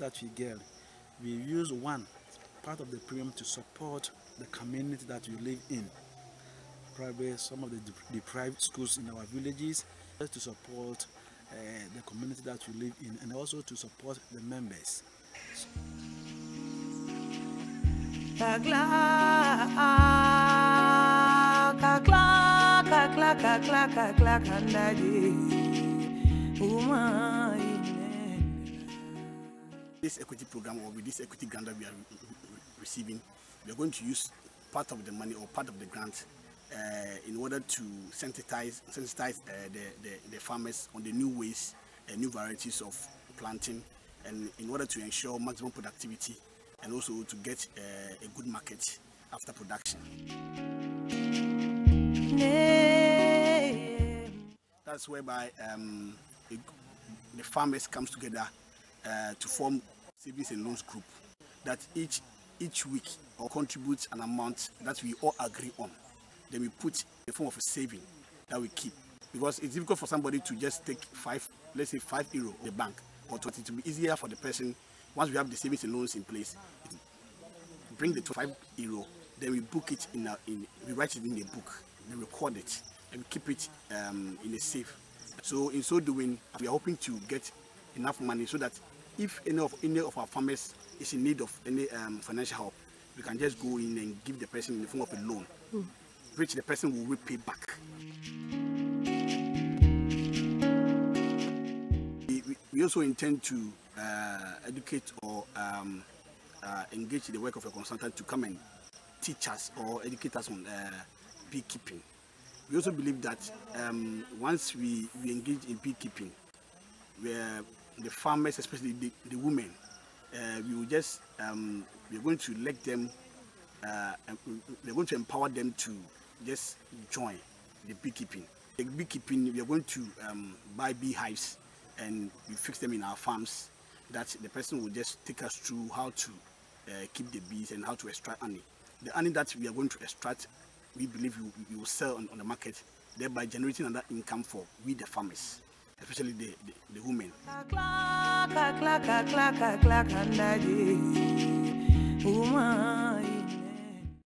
that we get, we use one part of the premium to support the community that we live in. Probably some of the deprived schools in our villages, to support the community that we live in, and also to support the members. This equity program, or with this equity grant that we are receiving, we are going to use part of the money or part of the grant in order to sensitize the farmers on the new ways and new varieties of planting, and in order to ensure maximum productivity and also to get a good market after production. That's whereby the farmers come together to form savings and loans group that each week or contributes an amount that we all agree on. Then we put a form of a saving that we keep, because it's difficult for somebody to just take let's say five euro in the bank or 20. It will be easier for the person once we have the savings and loans in place. Bring the 5 euro, then we book it we write it in the book, we record it, and we keep it in a safe. So in so doing, we are hoping to get enough money so that if any of our farmers is in need of any financial help, we can just go in and give the person in the form of a loan, which the person will repay back. We also intend to educate or engage the work of a consultant to come and teach us or educate us on beekeeping. We also believe that once we engage in beekeeping, where the farmers, especially the women, we're going to let them, we're going to empower them to just join the beekeeping. The beekeeping, we're going to buy beehives and we fix them in our farms, that the person will just take us through how to keep the bees and how to extract honey. The honey that we are going to extract, we believe we will sell on the market, thereby generating another income for we the farmers, especially the women.